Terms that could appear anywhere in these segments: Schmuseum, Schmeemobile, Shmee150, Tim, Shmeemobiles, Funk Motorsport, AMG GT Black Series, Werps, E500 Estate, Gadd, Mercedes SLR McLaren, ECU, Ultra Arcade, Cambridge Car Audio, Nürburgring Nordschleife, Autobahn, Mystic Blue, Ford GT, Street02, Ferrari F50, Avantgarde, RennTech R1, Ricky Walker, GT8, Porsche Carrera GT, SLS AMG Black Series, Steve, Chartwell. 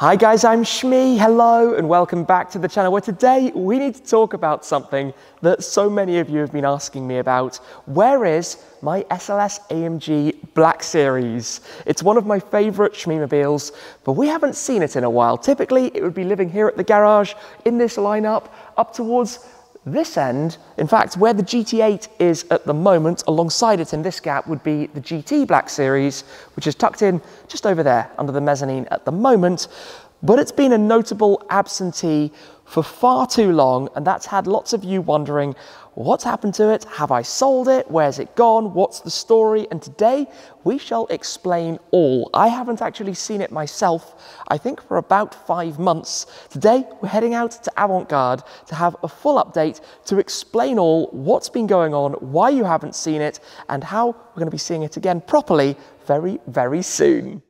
Hi guys, I'm Shmee, hello, and welcome back to the channel, where today we need to talk about something that so many of you have been asking me about. Where is my SLS AMG Black Series? It's one of my favourite Schmeemobiles, but we haven't seen it in a while. Typically, it would be living here at the garage, in this lineup, up towards this end. In fact, where the GT8 is at the moment, alongside it in this gap would be the GT Black Series, which is tucked in just over there under the mezzanine at the moment. But it's been a notable absentee for far too long, and that's had lots of you wondering, what's happened to it? Have I sold it? Where's it gone? What's the story? And today we shall explain all. I haven't actually seen it myself, I think for about 5 months. Today we're heading out to Avantgarde to have a full update to explain all, what's been going on, why you haven't seen it, and how we're going to be seeing it again properly very, very soon.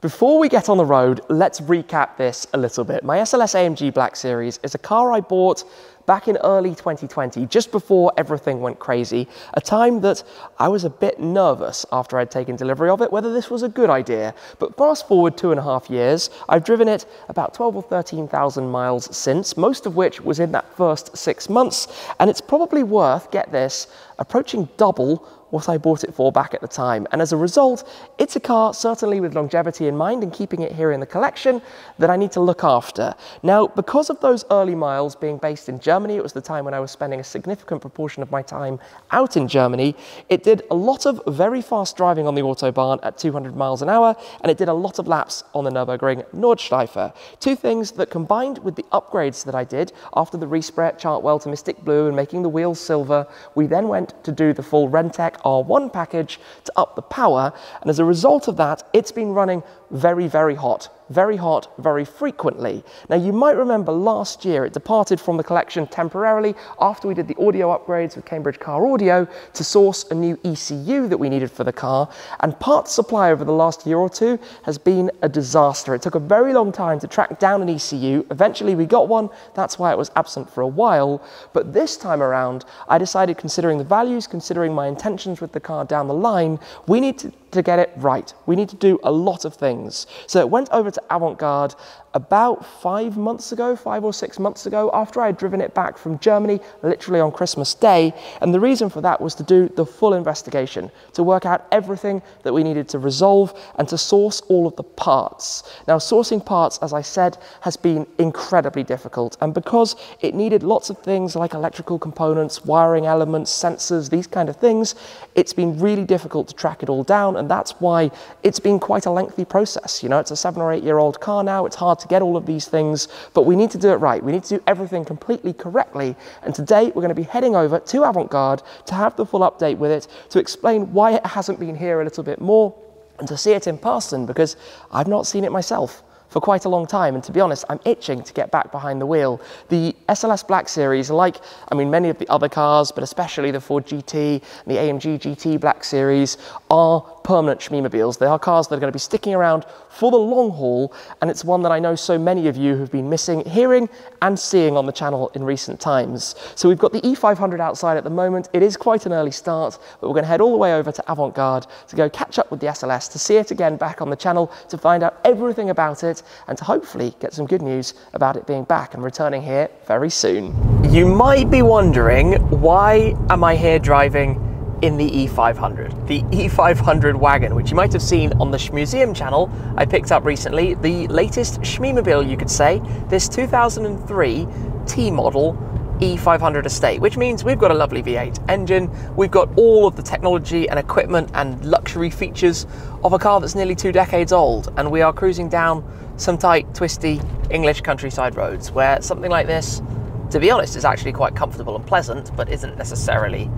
Before we get on the road, let's recap this a little bit. My SLS AMG Black Series is a car I bought back in early 2020, just before everything went crazy, a time that I was a bit nervous after I'd taken delivery of it, whether this was a good idea. But fast forward 2.5 years, I've driven it about 12 or 13,000 miles since, most of which was in that first 6 months. And it's probably worth, get this, approaching double what I bought it for back at the time. And as a result, it's a car, certainly with longevity in mind and keeping it here in the collection, that I need to look after. Now, because of those early miles being based in Germany, it was the time when I was spending a significant proportion of my time out in Germany, it did a lot of very fast driving on the Autobahn at 200 miles an hour, and it did a lot of laps on the Nürburgring Nordschleife. Two things that, combined with the upgrades that I did after the respray at Chartwell to Mystic Blue and making the wheels silver, we then went to do the full RennTech R1 package to up the power, and as a result of that, it's been running very, very hot. Very hot, very frequently. Now, you might remember last year it departed from the collection temporarily after we did the audio upgrades with Cambridge Car Audio to source a new ECU that we needed for the car, and parts supply over the last year or two has been a disaster. It took a very long time to track down an ECU. Eventually we got one, that's why it was absent for a while, but this time around I decided, considering the values, considering my intentions with the car down the line, we need to get it right. We need to do a lot of things. So it went over to Avantgarde about 5 months ago, 5 or 6 months ago, after I had driven it back from Germany, literally on Christmas Day. And the reason for that was to do the full investigation, to work out everything that we needed to resolve and to source all of the parts. Now, sourcing parts, as I said, has been incredibly difficult. And because it needed lots of things like electrical components, wiring elements, sensors, these kind of things, it's been really difficult to track it all down. And that's why it's been quite a lengthy process. You know, it's a 7 or 8 year old car now, it's hard to get all of these things, but we need to do it right. We need to do everything completely correctly. And today we're going to be heading over to Avantgarde to have the full update with it, to explain why it hasn't been here a little bit more, and to see it in person, because I've not seen it myself for quite a long time, and to be honest, I'm itching to get back behind the wheel. The SLS Black Series, like, I mean, many of the other cars, but especially the Ford GT and the AMG GT Black Series, are permanent Schmeemobiles. They are cars that are going to be sticking around for the long haul, and it's one that I know so many of you have been missing hearing and seeing on the channel in recent times. So we've got the E500 outside at the moment. It is quite an early start, but we're going to head all the way over to Avantgarde to go catch up with the SLS, to see it again back on the channel, to find out everything about it, and to hopefully get some good news about it being back and returning here very soon. You might be wondering, why am I here driving in the E500? The E500 wagon, which you might have seen on the Schmuseum channel I picked up recently, the latest Schmeemobile, you could say, this 2003 T model E500 Estate, which means we've got a lovely V8 engine, we've got all of the technology and equipment and luxury features of a car that's nearly 2 decades old, and we are cruising down some tight, twisty English countryside roads where something like this, to be honest, is actually quite comfortable and pleasant, but isn't necessarily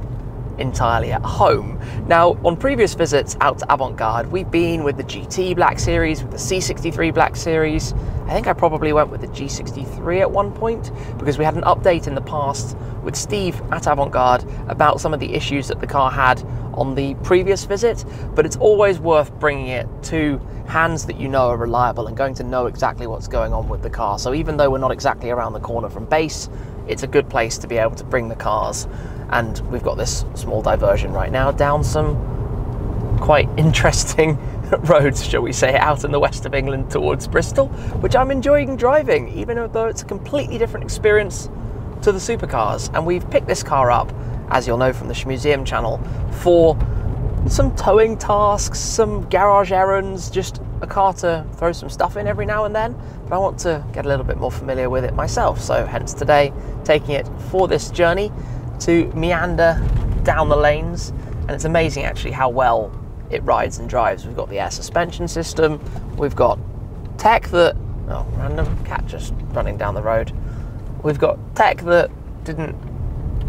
entirely at home. Now, on previous visits out to Avantgarde, we've been with the GT Black Series, with the C63 Black Series. I think I probably went with the G63 at one point, because we had an update in the past with Steve at Avantgarde about some of the issues that the car had on the previous visit, but it's always worth bringing it to hands that you know are reliable and going to know exactly what's going on with the car. So even though we're not exactly around the corner from base, it's a good place to be able to bring the cars. And we've got this small diversion right now down some quite interesting roads, shall we say, out in the west of England towards Bristol, which I'm enjoying driving, even though it's a completely different experience to the supercars. And we've picked this car up, as you'll know from the Schmuseum channel, for some towing tasks, some garage errands, just a car to throw some stuff in every now and then. But I want to get a little bit more familiar with it myself, so hence today taking it for this journey to meander down the lanes. And it's amazing actually how well it rides and drives. We've got the air suspension system, we've got tech that, oh, random cat just running down the road, we've got tech that didn't,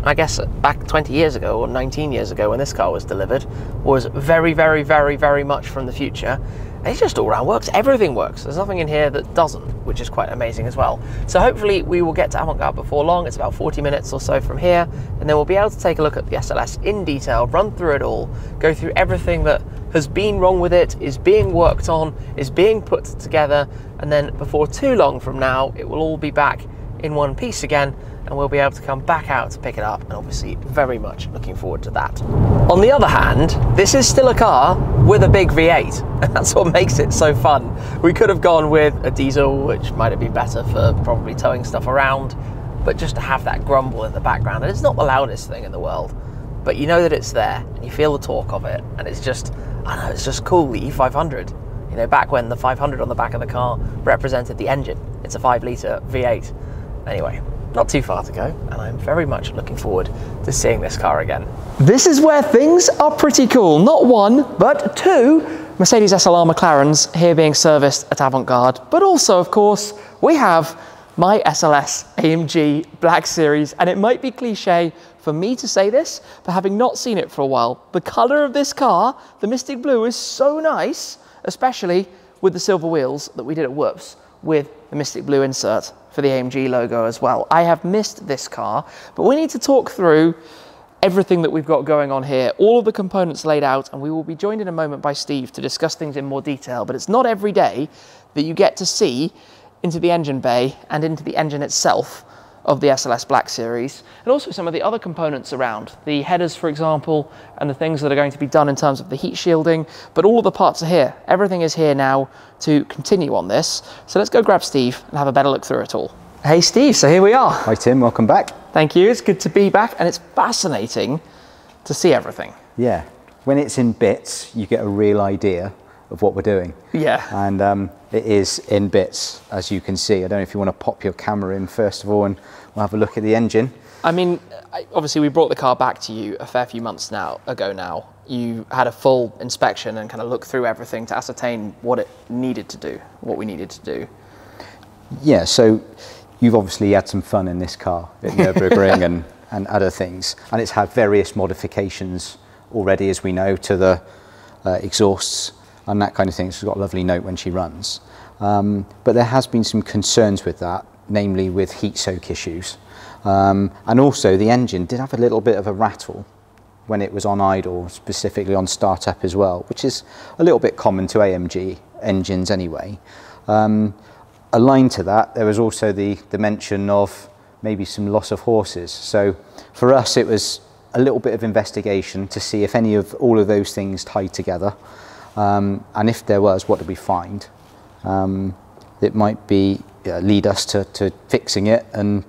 I guess back 20 years ago or 19 years ago when this car was delivered, was very much from the future. And it just all around works, everything works. There's nothing in here that doesn't, which is quite amazing as well. So hopefully we will get to Avantgarde before long. It's about 40 minutes or so from here, and then we'll be able to take a look at the SLS in detail, run through it all, go through everything that has been wrong with it, is being worked on, is being put together, and then before too long from now, it will all be back in one piece again, and we'll be able to come back out to pick it up. And obviously very much looking forward to that. On the other hand, this is still a car with a big V8, and that's what makes it so fun. We could have gone with a diesel, which might have been better for probably towing stuff around, but just to have that grumble in the background, and it's not the loudest thing in the world, but you know that it's there, and you feel the torque of it, and it's just, I don't know, it's just cool, the E500. You know, back when the 500 on the back of the car represented the engine. It's a 5-litre V8. Anyway, not too far to go, and I'm very much looking forward to seeing this car again. This is where things are pretty cool. Not one, but two Mercedes SLR McLarens here being serviced at Avantgarde. But also, of course, we have my SLS AMG Black Series, and it might be cliche for me to say this, but having not seen it for a while, the colour of this car, the Mystic Blue, is so nice, especially with the silver wheels that we did at Werps with the Mystic Blue insert for the AMG logo as well. I have missed this car, but we need to talk through everything that we've got going on here, all of the components laid out, and we will be joined in a moment by Steve to discuss things in more detail. But it's not every day that you get to see into the engine bay and into the engine itself of the SLS Black Series, and also some of the other components around, the headers, for example, and the things that are going to be done in terms of the heat shielding. But all of the parts are here. Everything is here now to continue on this. So let's go grab Steve and have a better look through it all. Hey Steve, so here we are. Hi Tim, welcome back. Thank you, it's good to be back, and it's fascinating to see everything. Yeah, when it's in bits, you get a real idea of what we're doing. Yeah. And it is in bits, as you can see. I don't know if you want to pop your camera in first of all, and we'll have a look at the engine. I mean, obviously we brought the car back to you a fair few months ago now. You had a full inspection and kind of look through everything to ascertain what it needed to do, what we needed to do. Yeah, so you've obviously had some fun in this car at Nürburgring and other things. And it's had various modifications already, as we know, to the exhausts and that kind of thing. She's got a lovely note when she runs. But there has been some concerns with that, namely with heat soak issues. And also the engine did have a little bit of a rattle when it was on idle, specifically on start up as well, which is a little bit common to AMG engines anyway. Aligned to that, there was also the mention of maybe some loss of horses. So for us, it was a little bit of investigation to see if any of all of those things tied together. And if there was, what did we find? It might be lead us to fixing it and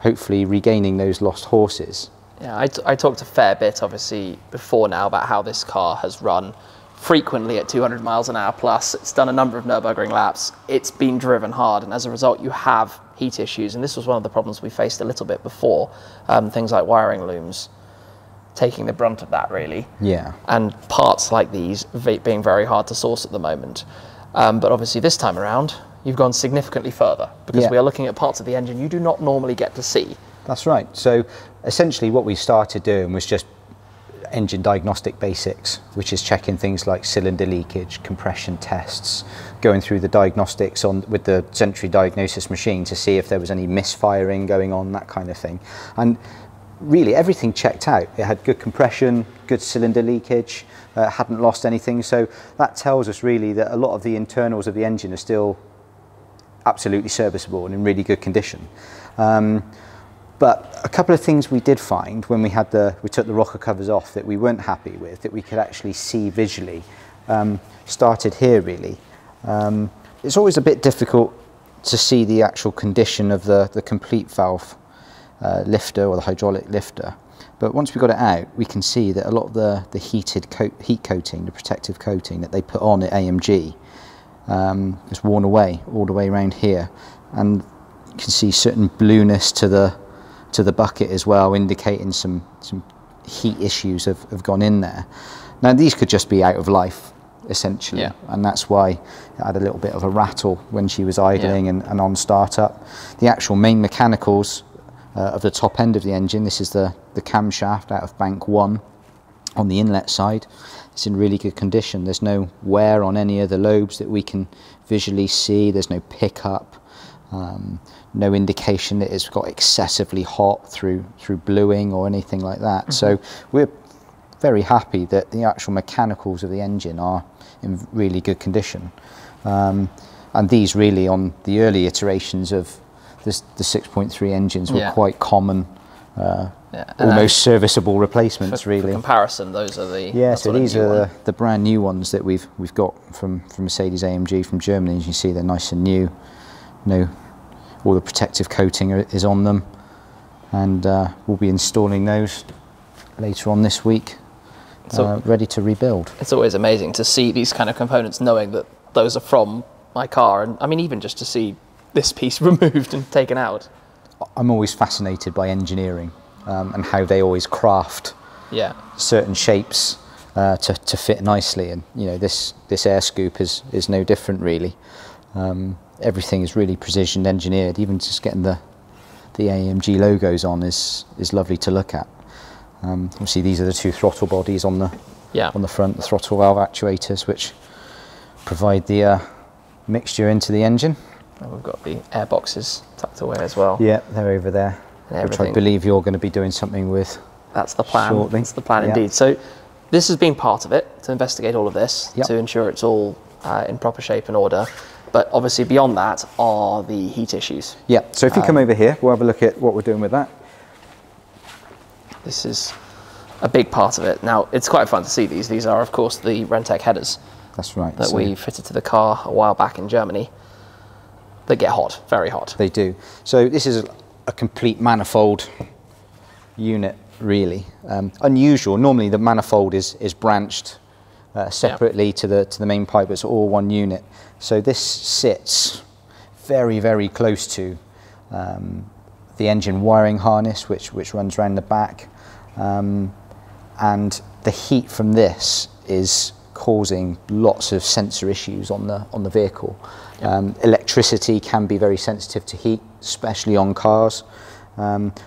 hopefully regaining those lost horses. Yeah, I talked a fair bit, obviously, before now about how this car has run frequently at 200 miles an hour plus. It's done a number of Nürburgring laps. It's been driven hard, and as a result, you have heat issues. And this was one of the problems we faced a little bit before, things like wiring looms taking the brunt of that, really. Yeah. And parts like these being very hard to source at the moment. But obviously this time around, you've gone significantly further, because yeah, we are looking at parts of the engine you do not normally get to see. That's right. So essentially what we started doing was just engine diagnostic basics, which is checking things like cylinder leakage, compression tests, going through the diagnostics with the Sentry diagnosis machine to see if there was any misfiring going on, that kind of thing. And really everything checked out. It had good compression, good cylinder leakage, hadn't lost anything. So that tells us really that a lot of the internals of the engine are still absolutely serviceable and in really good condition. But a couple of things we did find when we had we took the rocker covers off that we weren't happy with, that we could actually see visually, started here really. It's always a bit difficult to see the actual condition of the complete valve lifter or the hydraulic lifter. But once we got it out, we can see that a lot of the heat coating, the protective coating that they put on at AMG is worn away all the way around here. And you can see certain blueness to the bucket as well, indicating some heat issues have gone in there. Now these could just be out of life, essentially, yeah. And that's why it had a little bit of a rattle when she was idling, yeah. and on startup. The actual main mechanicals of the top end of the engine, this is the camshaft out of bank 1 on the inlet side. It's in really good condition. There's no wear on any of the lobes that we can visually see. There's no pickup. No indication that it's got excessively hot through bluing or anything like that. Mm-hmm. So we're very happy that the actual mechanicals of the engine are in really good condition. And these really, on the early iterations of the 6.3 engines, were, yeah. quite common, almost serviceable replacements really. For comparison, those are the, yeah, so these are the brand new ones that we've got from Mercedes AMG from Germany. As you can see, they're nice and new. No, all the protective coating is on them, and we'll be installing those later on this week, so ready to rebuild. It's always amazing to see these kind of components, knowing that those are from my car, and I mean, even just to see this piece removed and taken out. I'm always fascinated by engineering and how they always craft, yeah. certain shapes to fit nicely, and you know, this air scoop is no different really. Everything is really precision engineered. Even just getting the AMG logos on is lovely to look at. Obviously, these are the two throttle bodies on the, yeah. on the front, the throttle valve actuators, which provide the mixture into the engine. And we've got the air boxes tucked away as well. Yeah, they're over there, which I believe you're going to be doing something with. That's the plan. Shortly. That's the plan, yeah. indeed. So this has been part of it, to investigate all of this, yep. to ensure it's all in proper shape and order. But obviously beyond that are the heat issues. Yeah, so if you come over here, we'll have a look at what we're doing with that. This is a big part of it. Now, it's quite fun to see these. These are, of course, the RennTech headers. That's right. That we fitted to the car a while back in Germany. They get hot, very hot. They do. So this is a complete manifold unit, really. Unusual. Normally the manifold is branched separately, yeah. to the main pipe. It's all one unit. So this sits very, very close to the engine wiring harness, which runs around the back, and the heat from this is causing lots of sensor issues on the vehicle. Yep. Electricity can be very sensitive to heat, especially on cars.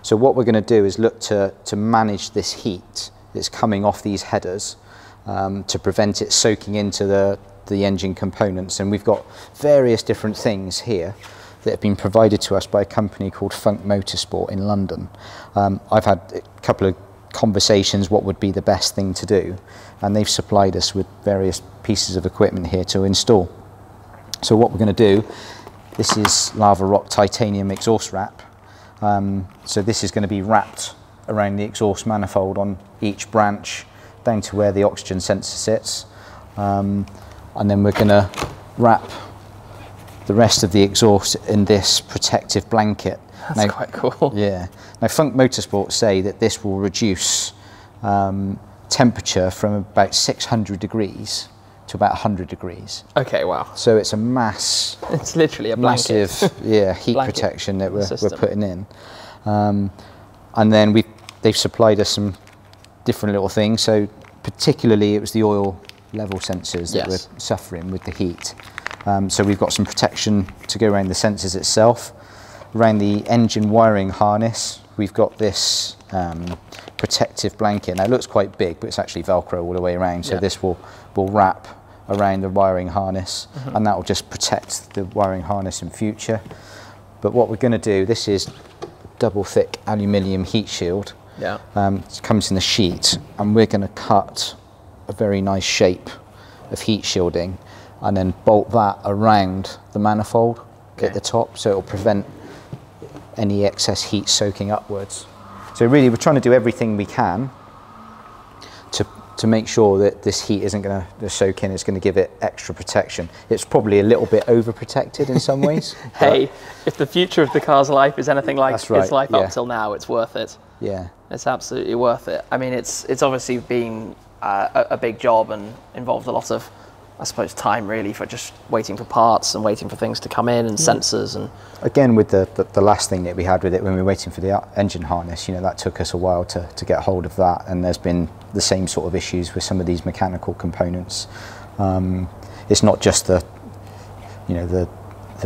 So what we're going to do is look to manage this heat that's coming off these headers to prevent it soaking into the engine components. And we've got various different things here that have been provided to us by a company called Funk Motorsport in London. I've had a couple of conversations what would be the best thing to do, and they've supplied us with various pieces of equipment here to install. So what we're going to do, this is Lava Rock titanium exhaust wrap. So this is going to be wrapped around the exhaust manifold on each branch down to where the oxygen sensor sits, and then we're going to wrap the rest of the exhaust in this protective blanket. That's now, quite cool. Yeah. Now Funk Motorsport say that this will reduce temperature from about 600 degrees to about 100 degrees. Okay, wow. So it's a it's literally a blanket. Massive, yeah, heat protection that we're putting in. And then they've supplied us some different little things. So particularly it was the oil level sensors that, yes. were suffering with the heat. So we've got some protection to go around the sensors itself. Around the engine wiring harness, we've got this protective blanket. Now it looks quite big, but it's actually Velcro all the way around. So, yeah. this will wrap around the wiring harness, mm-hmm. and that will just protect the wiring harness in future. But what we're going to do, this is double thick aluminium heat shield. Yeah. It comes in the sheet, and we're going to cut a very nice shape of heat shielding and then bolt that around the manifold, okay. at the top, so it'll prevent any excess heat soaking upwards. So really we're trying to do everything we can to make sure that this heat isn't going to soak in, it's going to give it extra protection. It's probably a little bit overprotected in some ways. Hey, if the future of the car's life is anything like its life up till now, it's worth it. Yeah. It's absolutely worth it. I mean, it's obviously been a big job and involved a lot of, I suppose, time really for just waiting for parts and waiting for things to come in and sensors. And again, with the last thing that we had with it, when we were waiting for the engine harness, you know, that took us a while to get hold of that. And there's been the same sort of issues with some of these mechanical components. It's not just the, you know, the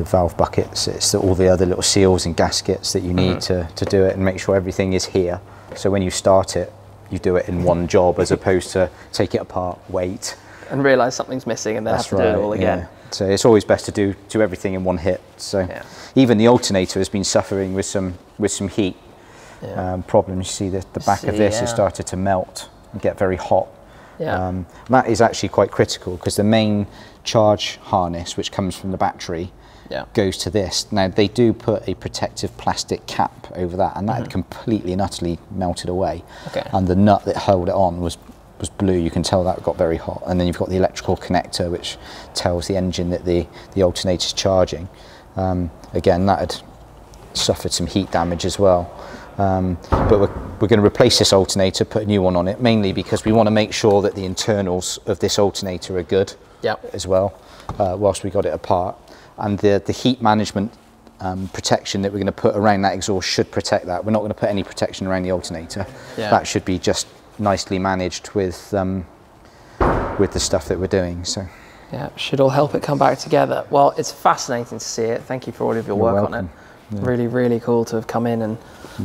valve buckets, it's all the other little seals and gaskets that you need to do it and make sure everything is here. So when you start it, you do it in one job as opposed to take it apart, wait, and realise something's missing and then have to do it all again. Yeah. So it's always best to do everything in one hit. So even the alternator has been suffering with some heat problems. You see the back of this has started to melt and get very hot. Yeah. That is actually quite critical because the main charge harness, which comes from the battery, goes to this. Now they do put a protective plastic cap over that, and that had completely and utterly melted away. Okay. And the nut that held it on was blue. You can tell that got very hot. And then you've got the electrical connector, which tells the engine that the alternator's charging. Again, that had suffered some heat damage as well. But we're going to replace this alternator, put a new one on it, mainly because we want to make sure that the internals of this alternator are good as well, whilst we got it apart. And the heat management protection that we're going to put around that exhaust should protect that. We're not going to put any protection around the alternator. Yeah. That should be just nicely managed with the stuff that we're doing. So yeah, should all help it come back together. Well, it's fascinating to see it. Thank you for all of your work on it. Yeah. Really, really cool to have come in and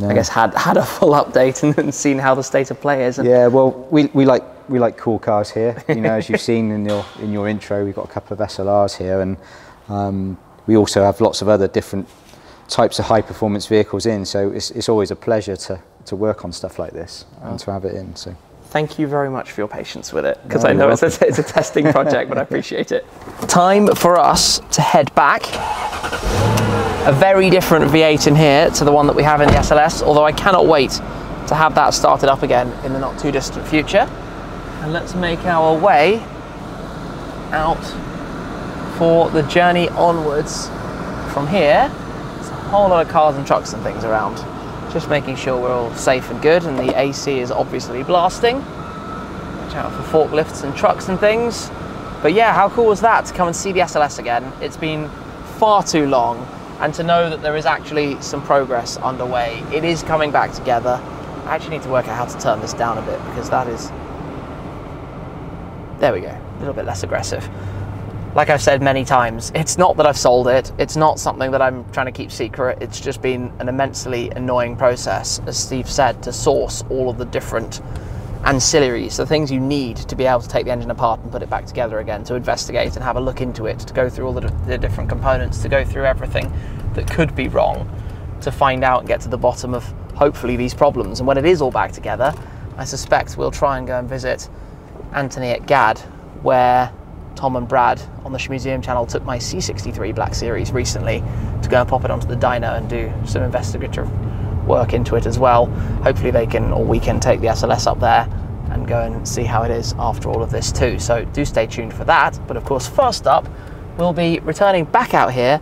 I guess had a full update and seen how the state of play is. And yeah, well, we like cool cars here. You know, as you've seen in your intro, we've got a couple of SLRs here, and we also have lots of other different types of high performance vehicles in. So it's always a pleasure to work on stuff like this and to have it in. So thank you very much for your patience with it, because I know it's a testing project, but I appreciate it. Time for us to head back. A very different V8 in here to the one that we have in the SLS, although I cannot wait to have that started up again in the not too distant future. And let's make our way out for the journey onwards from here. Whole lot of cars and trucks and things around, just making sure we're all safe and good, and the AC is obviously blasting. Watch out for forklifts and trucks and things. But yeah, how cool was that to come and see the SLS again? It's been far too long, and to know that there is actually some progress underway. It is coming back together. I actually need to work out how to turn this down a bit, because that is, there we go, a little bit less aggressive. Like I've said many times, it's not that I've sold it, it's not something that I'm trying to keep secret, it's just been an immensely annoying process, as Steve said, to source all of the different ancillaries, the things you need to be able to take the engine apart and put it back together again, to investigate and have a look into it, to go through all the different components, to go through everything that could be wrong, to find out and get to the bottom of, hopefully, these problems. And when it is all back together, I suspect we'll try and go and visit Anthony at Gadd, where Tom and Brad on the Schmuseum channel took my C63 Black Series recently to go and pop it onto the dyno and do some investigative work into it as well. Hopefully they can, or we can, take the SLS up there and go and see how it is after all of this too. So do stay tuned for that. But of course, first up, we'll be returning back out here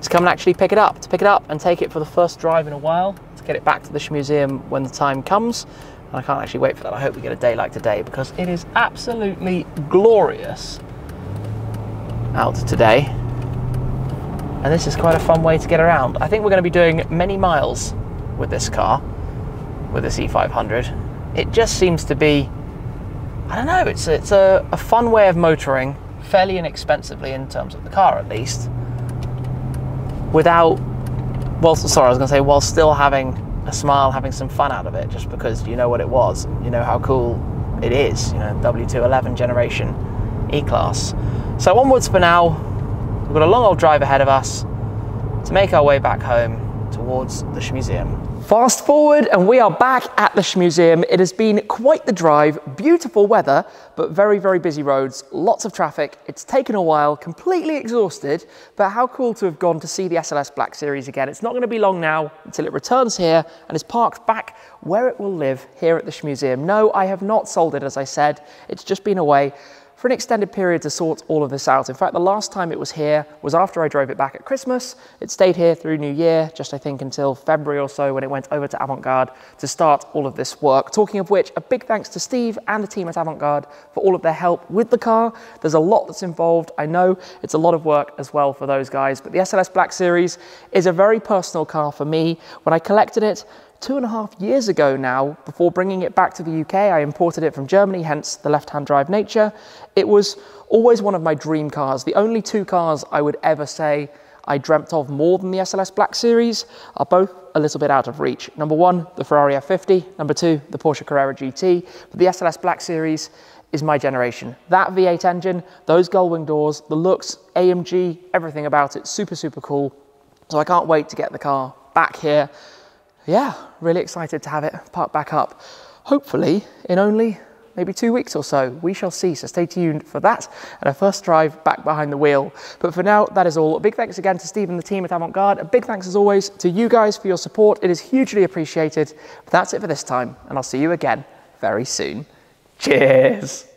to come and actually pick it up and take it for the first drive in a while, to get it back to the Schmuseum when the time comes. And I can't actually wait for that. I hope we get a day like today, because it is absolutely glorious out today, and this is quite a fun way to get around. I think we're going to be doing many miles with this car, with this E500. It just seems to be, I don't know, it's a fun way of motoring, fairly inexpensively in terms of the car at least, without, well, sorry, I was going to say, while still having a smile, having some fun out of it, just because you know what it was, you know how cool it is, you know, W211 generation E-Class. So onwards for now, we've got a long old drive ahead of us to make our way back home towards the Schmuseum. Fast forward and we are back at the Schmuseum. It has been quite the drive, beautiful weather, but very, very busy roads, lots of traffic. It's taken a while, completely exhausted, but how cool to have gone to see the SLS Black Series again. It's not going to be long now until it returns here and is parked back where it will live here at the Schmuseum. No, I have not sold it, as I said. It's just been away for an extended period to sort all of this out. In fact, the last time it was here was after I drove it back at Christmas. It stayed here through New Year, just I think until February or so, when it went over to Avantgarde to start all of this work. Talking of which, a big thanks to Steve and the team at Avantgarde for all of their help with the car. There's a lot that's involved. I know it's a lot of work as well for those guys, but the SLS Black Series is a very personal car for me. When I collected it 2.5 years ago now, before bringing it back to the UK, I imported it from Germany, hence the left-hand drive nature. It was always one of my dream cars. The only two cars I would ever say I dreamt of more than the SLS Black Series are both a little bit out of reach. Number one, the Ferrari F50. Number two, the Porsche Carrera GT. But the SLS Black Series is my generation. That V8 engine, those gull-wing doors, the looks, AMG, everything about it, super, super cool. So I can't wait to get the car back here. Yeah, really excited to have it parked back up, hopefully in only maybe 2 weeks or so. We shall see, so stay tuned for that and our first drive back behind the wheel. But for now, that is all. A big thanks again to Steve and the team at Avantgarde. A big thanks as always to you guys for your support. It is hugely appreciated. But that's it for this time, and I'll see you again very soon. Cheers.